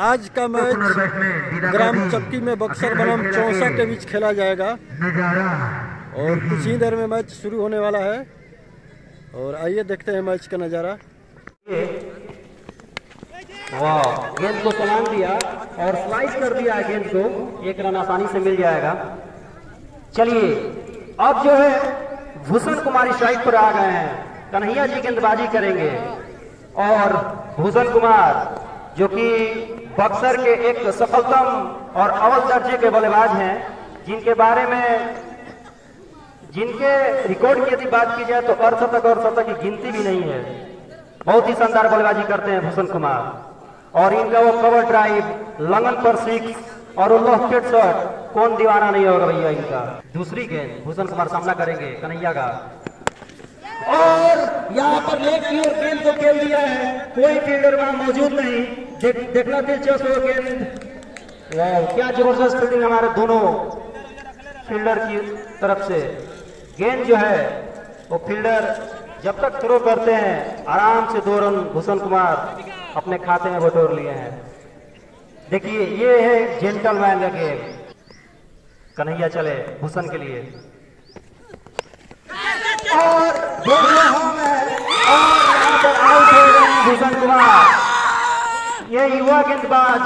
आज का मैच ग्राम चक्की में बक्सर बनाम चौसा के बीच खेला जाएगा और कुछ ही देर में मैच शुरू होने वाला है। और आइए देखते हैं मैच का नज़ारा। वाह, गेंद को सलाम दिया और स्लाइड कर दिया गेंद को, एक रन आसानी से मिल जाएगा। चलिए अब जो है भूषण कुमार स्ट्राइक पर आ गए हैं, कन्हैया जी गेंदबाजी करेंगे और भूषण कुमार जो कि बक्सर के एक सफलतम और अव्वल दर्जे के बल्लेबाज हैं, जिनके बारे में जिनके रिकॉर्ड की यदि बात की जाए तो अर्धशतक और शतक की गिनती भी नहीं है। बहुत ही शानदार बल्लेबाजी करते हैं भूषण कुमार और इनका वो कवर ड्राइव, लंगन पर सिक्स और लॉफ्टेड शॉट, कौन दीवाना नहीं होगा भैया इनका। दूसरी गेंद भूषण कुमार सामना करेंगे कन्हैया का और यहाँ पर लेग की ओर गेंद को खेल दिया है, कोई फील्डर वहां मौजूद नहीं। देखना दिलचस्प हो गेंद, वाह क्या जबरदस्त फील्डिंग हमारे दोनों फील्डर की तरफ से। गेंद जो है वो फील्डर जब तक थ्रो करते हैं आराम से 2 रन भूषण कुमार अपने खाते में बटोर लिए हैं। देखिए ये है जेंटलमैन का गेम। कन्हैया चले भूषण के लिए और आउट हो गए भूषण कुमार। ये युवा गेंदबाज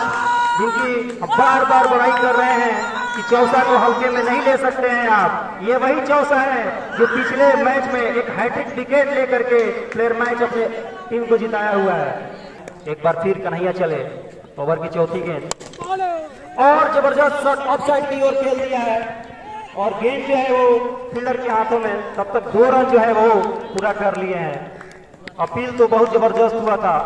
जिनकी बार बार बड़ाई कर रहे हैं कि चौसा को हल्के में नहीं ले सकते हैं आप, ये वही चौसा है जो पिछले मैच में एक हैट्रिक विकेट लेकर के प्लेयर मैच अपने टीम को जिताया हुआ है। एक बार फिर कन्हैया चले ओवर की चौथी गेंद और जबरदस्त शॉट ऑफ साइड की ओर खेल दिया है और गेंद जो है वो फील्डर के हाथों में, तब तक 2 रन जो है वो पूरा कर लिए हैं। अपील तो बहुत जबरदस्त हुआ था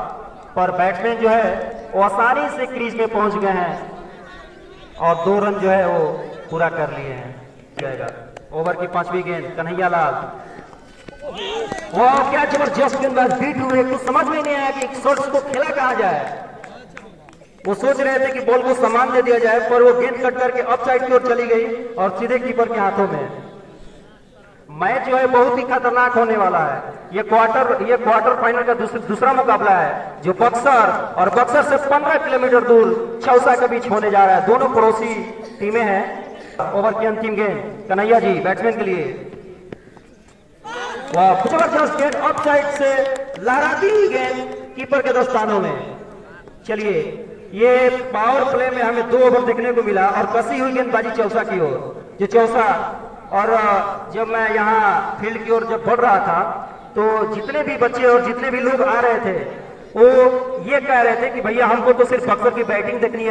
पर बैट्समैन जो है वो आसानी से क्रीज में पहुंच गए हैं और 2 रन जो है वो पूरा कर लिए हैं। ओवर की 5वीं गेंद कन्हैयालाल, वाह क्या जबरदस्त गेंदबाज बीट हुए, कुछ समझ में नहीं आया कि शॉट्स को खेला कहा जाए। वो सोच रहे थे कि बॉल को सामान दे दिया जाए पर वो गेंद कट करके अप साइड की ओर चली गई और सीधे कीपर के हाथों में। मैच जो है बहुत ही खतरनाक होने वाला है। ये क्वार्टर फाइनल का दूसरा मुकाबला है जो बक्सर और बक्सर से 15 किलोमीटर दूर चौसा के बीच होने जा रहा है। दोनों पड़ोसी टीमें हैं। ओवर की अंतिम गेंद कन्हैया जी बैट्समैन के लिए, वाह जबरदस्त गेंद अप साइड से लहराती हुई गेंद कीपर के दस्तानों में। चलिए ये पावर प्ले में हमें 2 ओवर देखने को मिला और कसी हुई गेंदबाजी चौसा की ओर, जो चौसा और जब मैं यहाँ फील्ड की ओर जब बढ़ रहा था तो जितने भी बच्चे और जितने भी लोग आ रहे थे वो ये कह रहे थे कि भैया हमको तो सिर्फ बक्सर की बैटिंग देखनी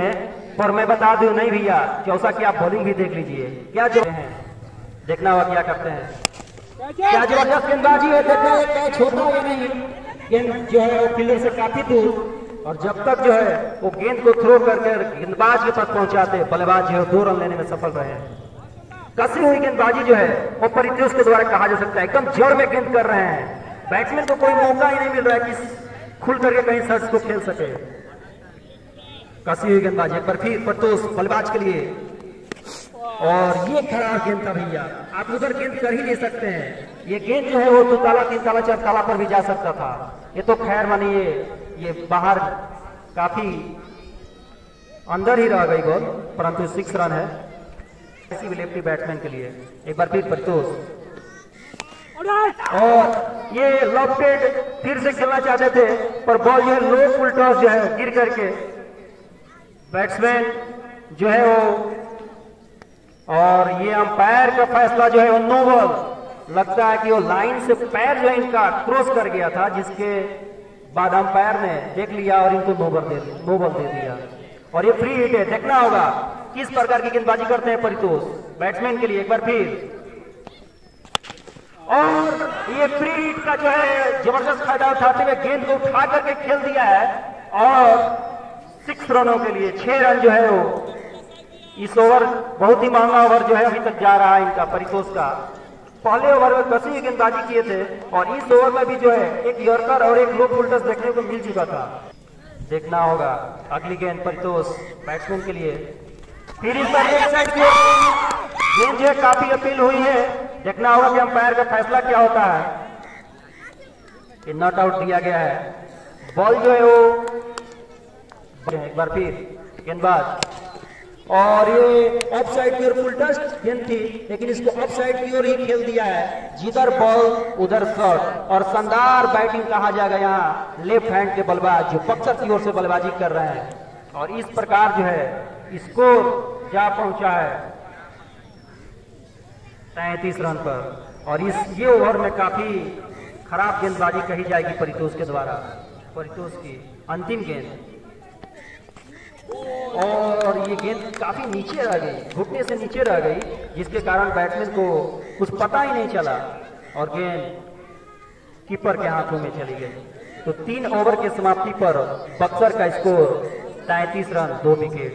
है पर मैं बता दूं नहीं भैया चौसा की आप बॉलिंग भी देख लीजिए, क्या जो है देखना हुआ क्या करते हैं। क्या जबरदस्त गेंदबाजी है, देखना छोटा या नहीं, गेंद जो है वो फील्डर से काफी दूर और जब तक जो है वो गेंद को थ्रो करके गेंदबाज के पास पहुंचाते बल्लेबाज जो है 2 रन लेने में सफल रहे हैं। कसी हुई गेंदबाजी जो है वो परितोष के द्वारा कहा जा सकता है, एकदम जड़ में गेंद कर रहे हैं। बैट्समैन को कोई मौका ही नहीं मिल रहा है कि खुल करके कहीं सर्च को खेल सके। कसी हुई गेंदबाजी एक बार फिर परितोष बल्लेबाज के लिए और ये खराब गेंद था भैया, आप उधर गेंद कर ही नहीं सकते हैं। ये गेंद जो है वो 2 ताला 3 ताला 4 ताला पर भी जा सकता था। ये तो खैर मानिए ये बाहर काफी अंदर ही रह गई गोल, परंतु 6 रन है। ऐसी भी लेफ्टी बैट्समैन के लिए एक बार फिर परितोष और ये लॉफ्टेड फिर से खेलना चाहते थे पर बॉल जो है लो फुल टॉस जो है गिर करके बैट्समैन जो है वो, और ये अंपायर का फैसला जो है वो नो बॉल। लगता है कि वो लाइन से पैर लाइन का क्रॉस कर गया था जिसके बाद अंपायर ने देख लिया और इनको नो बॉल दे दिया और ये फ्री हिट है। देखना होगा किस प्रकार की गेंदबाजी करते हैं परितोष बैट्समैन के लिए, एक बार फिर और ये फ्री हिट का जो है जबरदस्त फायदा उठाते हुए गेंद को उठा करके खेल दिया है और 6 रनों के लिए 6 रन जो है वो इस ओवर, बहुत ही महंगा ओवर जो है अभी तक जा रहा है इनका परितोष का। पहले ओवर में कसी गेंदबाजी किए थे और इस ओवर में भी जो है एक यॉर्कर और एक लो फुलटस देखने को मिल चुका था। देखना होगा अगली गेंद परितोष बैट्समैन के लिए, फिर इस पर एक साइड गेंद जो है काफी अपील हुई है। देखना होगा कि अंपायर का फैसला क्या होता है। नॉट आउट दिया गया है, बॉल जो है वो एक बार फिर गेंदबाज और ये ऑफसाइड की ओर फुल टच गेंद थी, लेकिन इसको ऑफसाइड की ओर ही खेल दिया है। जिधर बॉल उधर शॉट और शानदार बैटिंग कहा जाएगा यहाँ लेफ्ट हैंड के बल्लेबाज जो बक्सर की ओर से बल्लेबाजी कर रहे हैं। और इस प्रकार जो है स्कोर जा पहुंचा है 33 रन पर। और इस ये ओवर में काफी खराब गेंदबाजी कही जाएगी परितोष के द्वारा। परितोष की अंतिम गेंद और ये गेंद काफी नीचे रह गई, घुटने से नीचे रह गई, जिसके कारण बैट्समैन को कुछ पता ही नहीं चला और गेंद कीपर के हाथों में चली गई। तो 3 ओवर के समाप्ति पर बक्सर का स्कोर 33 रन 2 विकेट।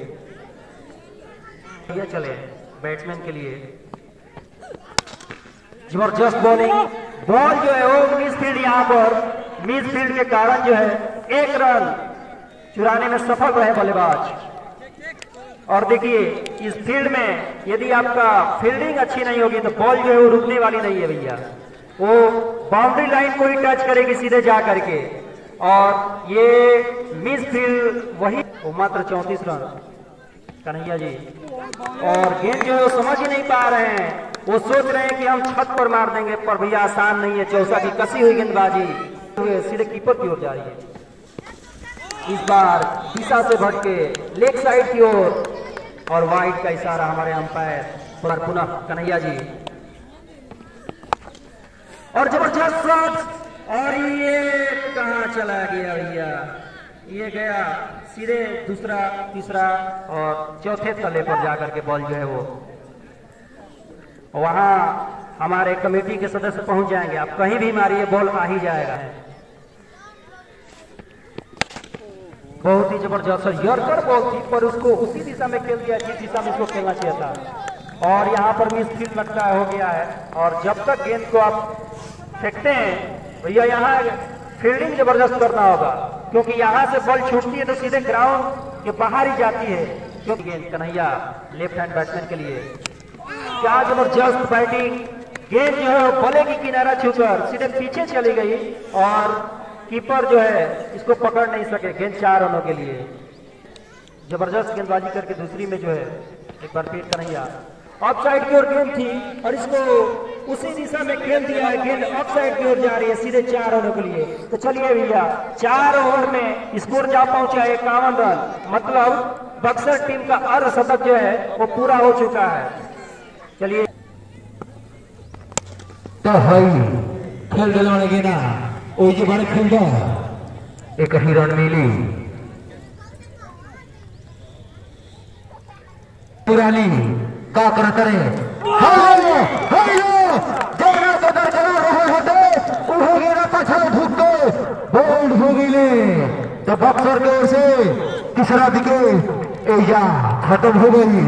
यह चले बैट्समैन के लिए जबरदस्त बॉलिंग, बॉल जो है वो मिसफील्ड, यहाँ पर मिसफील्ड के कारण जो है 1 रन चुराने में सफल रहे बल्लेबाज। और देखिए इस फील्ड में यदि आपका फील्डिंग अच्छी नहीं होगी तो बॉल जो है वो रुकने वाली नहीं है भैया, वो बाउंड्री लाइन को ही टच करेगी सीधे जा करके। और ये मिस फील्ड वही मात्र 34 रन कन्हैया जी। और गेंद जो समझ ही नहीं पा रहे हैं, वो सोच रहे हैं कि हम छत पर मार देंगे, पर भैया आसान नहीं है। चौसा की कसी हुई गेंदबाजी सीधे कीपर की ओर जा रही है। इस बार दिशा से भटके लेग साइड की ओर और वाइड का इशारा हमारे अंपायर पर पुनः कन्हैया जी। और जबरदस्त शॉट और ये कहां चला गया भैया, ये गया सीधे दूसरा तीसरा और चौथे तले पर जाकर के बॉल जो है वो वहां हमारे कमेटी के सदस्य पहुंच जाएंगे। आप कहीं भी मारिए बॉल आ ही जाएगा। बहुत ही जबरदस्त यॉर्कर बॉल थी पर उसको उसी दिशा में खेल दिया जिस दिशा में इसको खेलना चाहिए था। और यहाँ पर मिस फील्ड लगता हो गया है। और जब तक गेंद को आप फेंकते हैं भैया यहाँ फील्डिंग जबरदस्त करना होगा, क्योंकि यहाँ से बॉल छूटती है तो सीधे ग्राउंड के बाहर ही जाती है। क्योंकि गेंद कन्हैया लेफ्ट हैंड बैट्समैन के लिए, क्या जबरदस्त बैटिंग, गेंद जो है बल्ले की किनारा छूकर सीधे पीछे चली गई और कीपर जो है इसको पकड़ नहीं सके। गेंद 4 रनों के लिए जबरदस्त गेंदबाजी करके दूसरी में जो है एक बार फिर कन्हैया ऑफसाइड की ओर गेंद थी और इसको उसी दिशा में खेल दिया है। गेंद ऑफसाइड की ओर जा रही है सीधे 4 रनों के लिए। तो चलिए भैया 4 ओवर में स्कोर जा पहुंचा 51 रन, मतलब बक्सर टीम का अर्धशतक जो है वो पूरा हो चुका है। चलिए खेल खेलता एक ही रन मिली पुरानी का करे बोल्ड हो गई तो बक्सर की ओर से तीसरा विकेट एजा खत्म हो गई।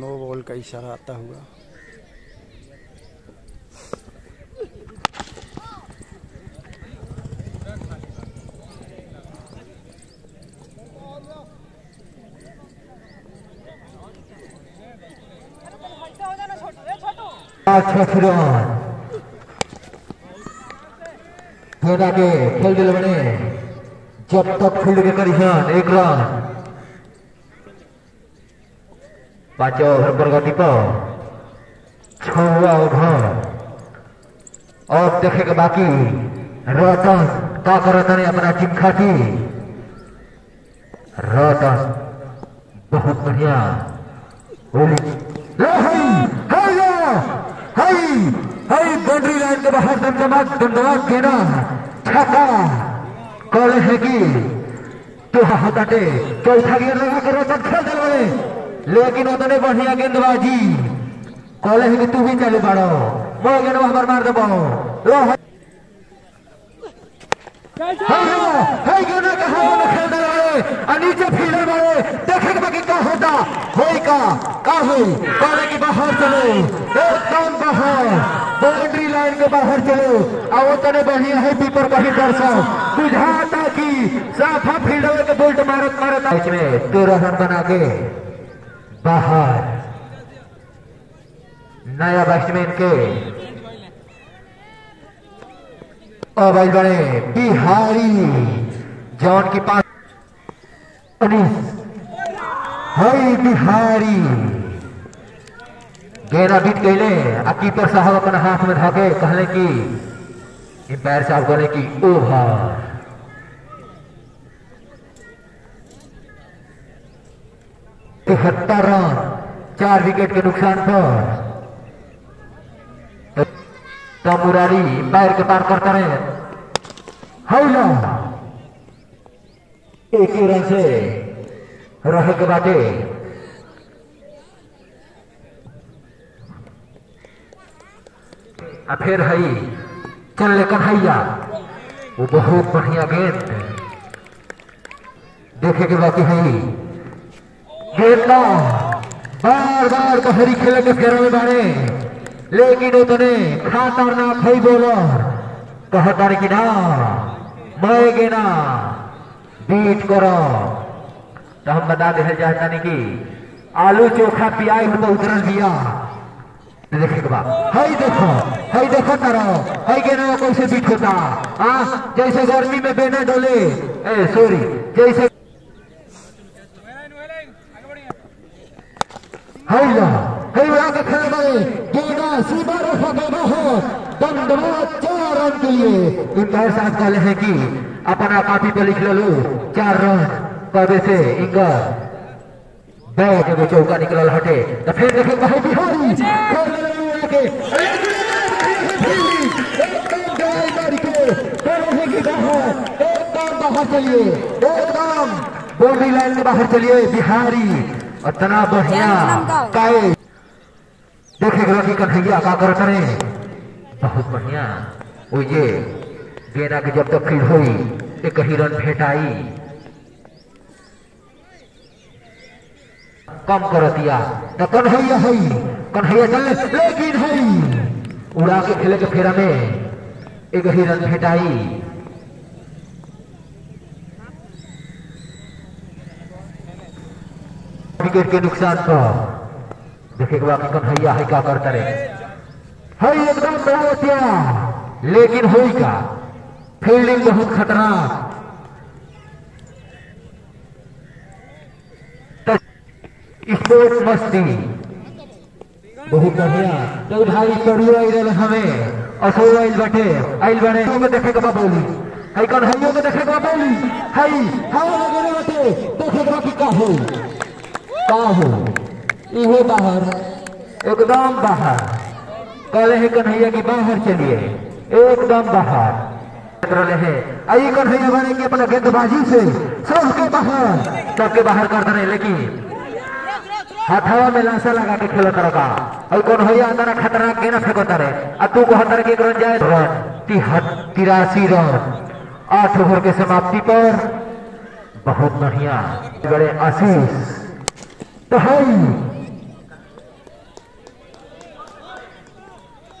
नो बॉल का इशारा आता हुआ के खेल दिल बने जब तक फील्ड के करीब 1 रन 5 ओवर पर गति पर 6 ओवर और देखेगा बाकी रोशन काकरोचों ने अपना चिखा की रोशन बहुत बढ़िया बाउंड्री लाइन के बाहर दमदमाक दमदमाक देना छक्का कॉल है कि तुहा हटाते चौथा गियर लगा कर रोशन खेल चलवाए लेकिन उतने बढ़िया गेंदबाजी कॉल है कि तू भी चले पड़ो वो गेंद वहां मार दे पाओ हाय गेंद कहाँ वो खेल चलवाए अनीचे फील्डर मारे देखें बाकी क्या होता होई का काहुल कॉल की बाहर चले एकदम बाहर बाउंड्री लाइन के बाहर चलो आवतने बढ़िया है पीपर कहीं दर्शाओ बुझाता कि साफा फील्डर के बोल्ट मारत मारत मैच में 13 रन बना के बाहर नया बैट्समैन के और बड़े बिहारी जॉन की पास 19 हाई बिहारी गेंद बीट कहले आ कीपर साहब अपना हाथ में धाके कहले कि एम्पायर साहब कहले कि ओवर तिहत्तर रन 4 विकेट के नुकसान पर तो मुरारी एम्पायर के पार करता रहे हौला 1 रन से रहे के बाटे फिर है चल ले कन्हैया वो बहुत बढ़िया गेंद देखे के बाकी है गेंद ना बार बार गहरी खेले के फेरा में मारे लेकिन उतने खतरनाक है बॉलर कहता कि ना मैं गेना बीट करो तो हम बता दे चाहता कि आलू चोखा पियाई हो तो उतरल दिया देखे देखो करो हाई गेना कैसे बीट होता जैसे गर्मी में बेना डोले ए सॉरी जैसे रन के लिए इंपायर साहब कहले हैं कि अपना कापी पे लिख लो 4 रन कबे से इंगर जब चौका निकल हटे तो फिर देखे बहुत बिहारी एकदम बाउंड्री लाइन के बाहर चलिए बिहारी और तना बढ़िया देखे कन्हैया का कर करे बहुत बढ़िया वो ये गेना के जब तक फील्ड हुई एक ही रन फेटाई कम कर दिया तो कन्हैया चले लेकिन है उड़ा के खेले के फेरा में एक ही रन फेटाई विकेट के नुकसान पर देखे बाकी कन्हैया है क्या करता रहे है एकदम बड़ा दिया लेकिन हुई का फील्डिंग बहुत खतरनाक स्पोर्ट्स मस्ती बहुत बढ़िया तो भाई कड़ू आइल हमें असोर आइल बटे आइल बने को देखे के बाबूली हई कौन हईयो को देखे के बाबूली हई हां लगे बटे देखे के बाकी का हो इहो बाहर एकदम बाहर कहले है कन्हैया की बाहर चलिए एकदम बाहर रहे हैं आई कन्हैया बने की अपना गेंदबाजी से सबके बाहर कर दे रहे लेकिन हथवा में लाशा लगा के खेल तरका और कौन हो खतरनाक गेना फेंको तारे और तू को हतर के रन जाए रन 83 रन 8 ओवर के समाप्ति पर बहुत बढ़िया बड़े आशीष तो है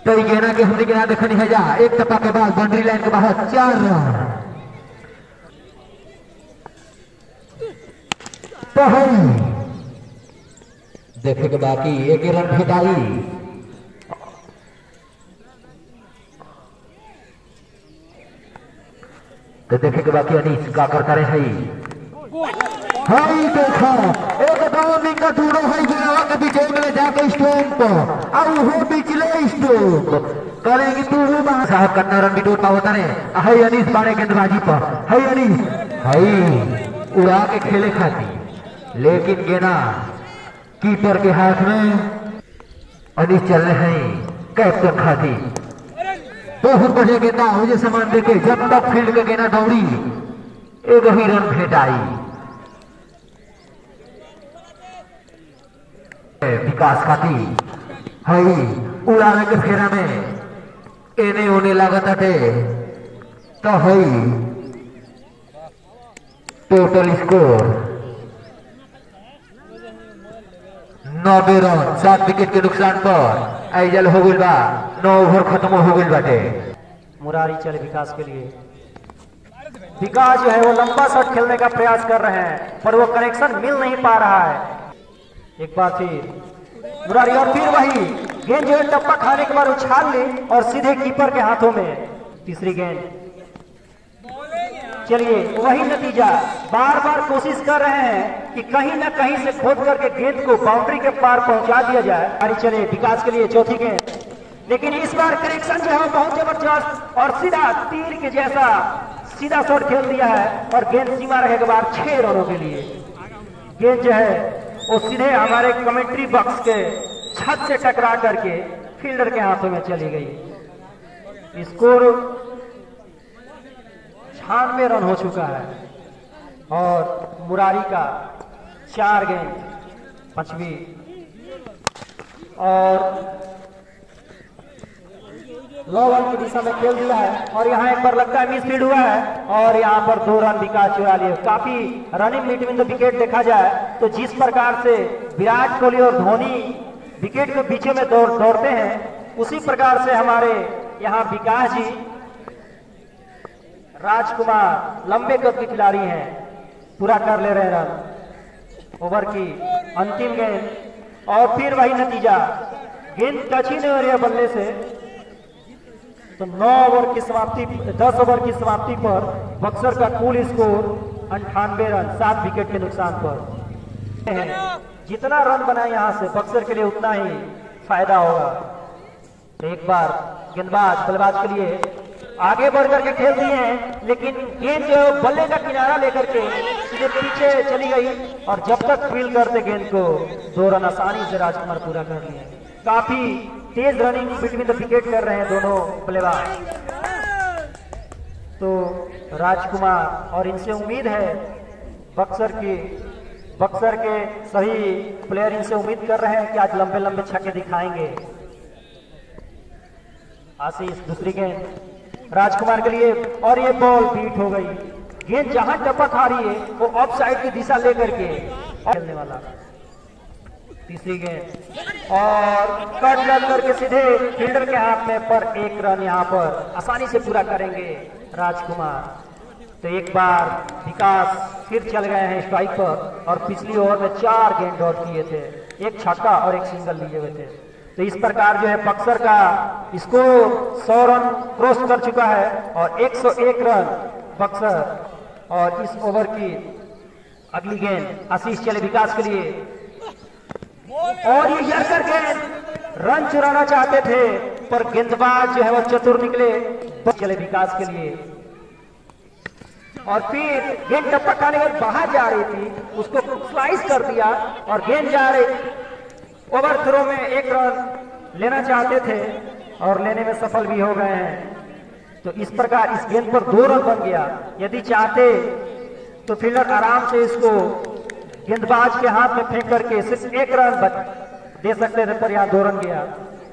तो गेना के हमने गेना देखनी है जा एक टपा के बाद बाउंड्री लाइन के बाहर 4 रन तो है देखे के बाकी 1 रन फेटाई तो देखे के बाकी अनीस का करता रहे है हाई देखो एकदम निकट दूर है गेंद के बीच में जाके स्टंप और वो बिचले स्टंप करेगी तू साहब करना रन भी टूटना होता रहे। हाई अनीस बाड़े गेंदबाजी पर, हाई अनीस, हाई उड़ा के खेले खाती, लेकिन गेंदा कीपर के हाथ में। अनीस चल रहे हैं कैप्टन खाती, बहुत बढ़िया गेंदा मुझे सामान देके जब तक फील्ड के गेंदा दौड़ी एक ही रन फेंटाई। विकास खाती हाई उड़ाने के फेरा में एने ओने लागत थे तो हई टोटल स्कोर 9 रन 7 विकेट के नुकसान पर आइजल हो गई बा। 9 ओवर खत्म हो गई बाटे। मुरारी चल विकास के लिए, विकास जो है वो लंबा शॉट खेलने का प्रयास कर रहे हैं पर वो कनेक्शन मिल नहीं पा रहा है। एक बार फिर मुरारी और फिर वही गेंद जो है टप्पा खाने के बाद उछाल ली और सीधे कीपर के हाथों में। तीसरी गेंद, चलिए वही नतीजा, बार बार कोशिश कर रहे हैं कि कहीं ना कहीं से खोद करके गेंद को बाउंड्री के पार पहुंचा दिया जाए। अरे चले विकास के लिए चौथी गेंद, लेकिन इस बार करेक्शन जो है बहुत जबरदस्त और सीधा तीर के जैसा सीधा शॉट खेल दिया है और गेंद सीमा रहेगा बार 6 रनों के लिए। गेंद जो है वो सीधे हमारे कमेंट्री बॉक्स के छत से टकरा करके फील्डर के हाथों में चली गई। स्कोर 96 रन हो चुका है और मुरारी का 4 गेंद 5वीं और लो बॉल की दिशा में खेल दिया है और यहाँ एक बार लगता है मिस फील्ड हुआ है और यहाँ पर 2 रन विकास चुरा लिए। काफी रनिंग बिटवीन द विकेट देखा जाए तो जिस प्रकार से विराट कोहली और धोनी विकेट के पीछे में दौड़ते हैं उसी प्रकार से हमारे यहाँ विकास जी राजकुमार लंबे कद के खिलाड़ी हैं, पूरा कर ले रहे रन। ओवर की अंतिम गेंद और फिर वही नतीजा, गेंद टच ही नहीं हो रही है बल्ले से। तो 9 ओवर की समाप्ति 10 ओवर की समाप्ति पर बक्सर का कुल स्कोर 98 रन 7 विकेट के नुकसान पर। जितना रन बनाए यहां से बक्सर के लिए उतना ही फायदा होगा। तो एक बार गेंदबाज बल्लेबाज के लिए आगे बढ़कर के खेल दिए हैं लेकिन गेंद जो बल्ले का किनारा लेकर के सीधे पीछे चली गई और जब तक फील करते गेंद को 2 रन आसानी से राजकुमार पूरा कर लिए। काफी तेज रनिंग बिटवीन द विकेट कर रहे हैं दोनों बल्लेबाज। तो राजकुमार और इनसे उम्मीद है बक्सर के सही प्लेयर इनसे उम्मीद कर रहे हैं कि आज लंबे लंबे छक्के दिखाएंगे। आशीष दूसरी गेंद राजकुमार के लिए और ये बॉल बीट हो गई। गेंद जहां टप्पा खा रही है वो ऑफ साइड की दिशा लेकर के खेलने वाला। तीसरी गेंद और कट करके सीधे फील्डर के हाथ में पर 1 रन यहां पर आसानी से पूरा करेंगे राजकुमार। तो एक बार विकास फिर चल गए हैं स्ट्राइक पर और पिछली ओवर में 4 गेंद डॉट किए थे, 1 छक्का और 1 सिंगल लिए हुए थे। तो इस प्रकार जो है बक्सर का स्कोर 100 रन क्रॉस कर चुका है और 101 रन बक्सर। और इस ओवर की अगली गेंद आशीष चले विकास के लिए और ये यरकर गेंद, रन चुराना चाहते थे पर गेंदबाज जो है वो चतुर निकले। चले विकास के लिए और फिर गेंद टप्पा खाने पर बाहर जा रही थी, उसको स्लाइस कर दिया और गेंद जा रही। ओवर थ्रो में 1 रन लेना चाहते थे और लेने में सफल भी हो गए हैं। तो इस प्रकार इस गेंद पर 2 रन बन गया। यदि चाहते तो फील्डर आराम से इसको गेंदबाज के हाथ में फेंक करके सिर्फ 1 रन दे सकते थे पर यहाँ 2 रन गया।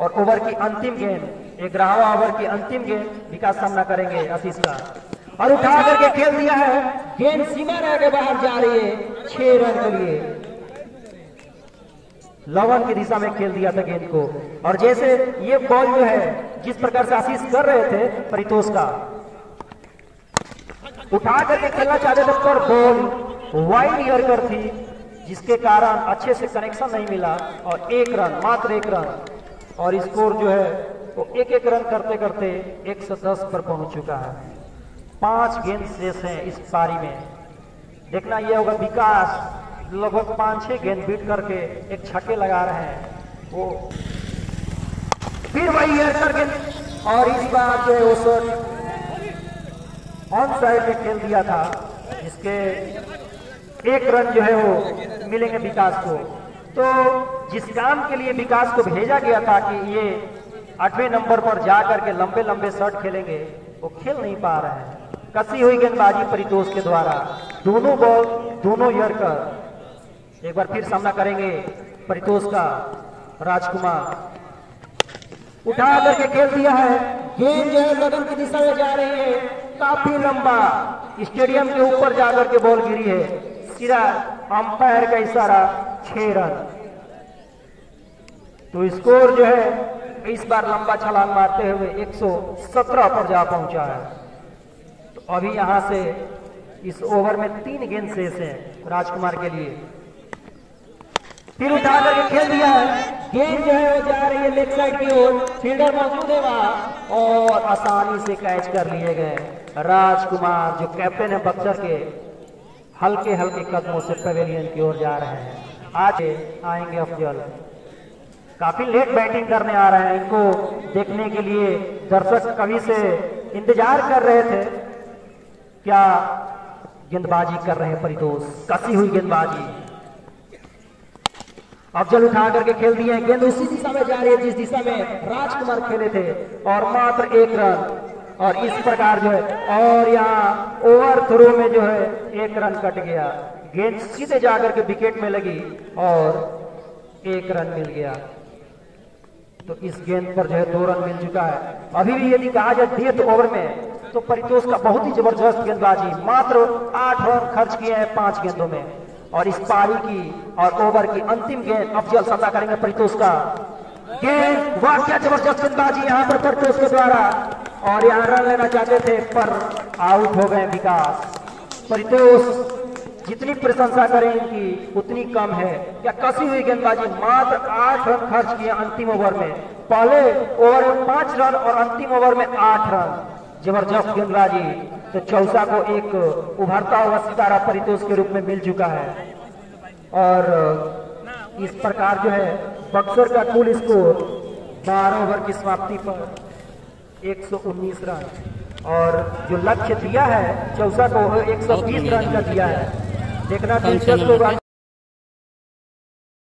और ओवर की अंतिम गेंद 11वां ओवर की अंतिम गेंद विकास सामना करेंगे आशीष का और उठा करके खेल दिया है। गेंद सीमा रह के बाहर जा रही है 6 रन के लिए। लवन की दिशा में खेल दिया था गेंद को और जैसे ये बॉल जो है जिस प्रकार से आशीष कर रहे थे परितोष का, उठा करके खेलना चाहते थे पर बॉल वाइड यॉर्कर थी जिसके कारण अच्छे से कनेक्शन नहीं मिला और 1 रन मात्र 1 रन और स्कोर जो है वो तो 1-1 रन करते करते 110 पर पहुंच चुका है। 5 गेंद शेष है इस पारी में। देखना यह होगा विकास लगभग 5-6 गेंद बीट करके 1 छक्के लगा रहे हैं वो फिर वही गेंद और इस बार जो है उस ऑन साइड में खेल दिया था, इसके एक रन जो है वो मिलेंगे विकास को। तो जिस काम के लिए विकास को भेजा गया था कि ये 8वें नंबर पर जा करके लंबे लंबे शॉट खेलेंगे, वो खेल नहीं पा रहे हैं। कसी हुई गेंदबाजी परितोष के द्वारा, दोनों बॉल दोनों यॉर्कर। एक बार फिर सामना करेंगे परितोष का राजकुमार, उठा करके खेल दिया है। गेंद जो है गगन की दिशा में जा रही है, काफी लंबा स्टेडियम के ऊपर जाकर के बॉल गिरी है। सीधा अंपायर का इशारा 6 रन। तो स्कोर जो है इस बार लंबा छलांग मारते हुए 117 पर जा पहुंचा है। तो अभी यहां से इस ओवर में 3 गेंद शेष है राजकुमार के लिए। फिर उठा करके खेल दिया है, गेंद जो है वो जा रही है लेफ्ट साइड की ओर, फील्डर मौजूद है वहां और आसानी से कैच कर लिए गए। राजकुमार जो कैप्टन है बक्सर के, हल्के हल्के कदमों से पवेलियन की ओर जा रहे हैं। आज आएंगे अफजल, काफी लेट बैटिंग करने आ रहे हैं। इनको देखने के लिए दर्शक कभी से इंतजार कर रहे थे। क्या गेंदबाजी कर रहे हैं परितोष, कसी हुई गेंदबाजी। अफजल उठा करके खेल दिए हैं, गेंद उसी दिशा में जा रही है जिस दिशा में राजकुमार खेले थे और मात्र 1 रन। और इस प्रकार जो है और यहाँ ओवर थ्रो में जो है 1 रन कट गया। गेंद सीधे जाकर के विकेट में लगी और 1 रन मिल गया। तो इस गेंद पर जो है 2 रन मिल चुका है। अभी भी यदि कहा जाए 10th ओवर में तो परितोष का बहुत ही जबरदस्त गेंदबाजी, मात्र 8 रन खर्च किए हैं 5 गेंदों में। और इस पारी की और ओवर की अंतिम गेंद अफजल सामना करेंगे परितोष का। गेंद, वाह क्या जबरदस्त गेंदबाजी यहाँ पर परितोष के द्वारा, और यहाँ रन लेना चाहते थे पर आउट हो गए विकास। परितोष जितनी प्रशंसा करें इनकी उतनी कम है। क्या कसी हुई गेंदबाजी, मात्र 8 रन खर्च किए अंतिम ओवर में। पहले ओवर में 5 रन और अंतिम ओवर में 8 रन, जबरदस्त गेंदबाजी। तो चौसा को एक उभरता हुआ सितारा परितोष के रूप में मिल चुका है। और इस प्रकार जो है बक्सर का कुल स्कोर 12 ओवर की समाप्ति पर 119 रन, और जो लक्ष्य दिया है चौसा को 120 रन का दिया है। देखना दिलचस्प होगा।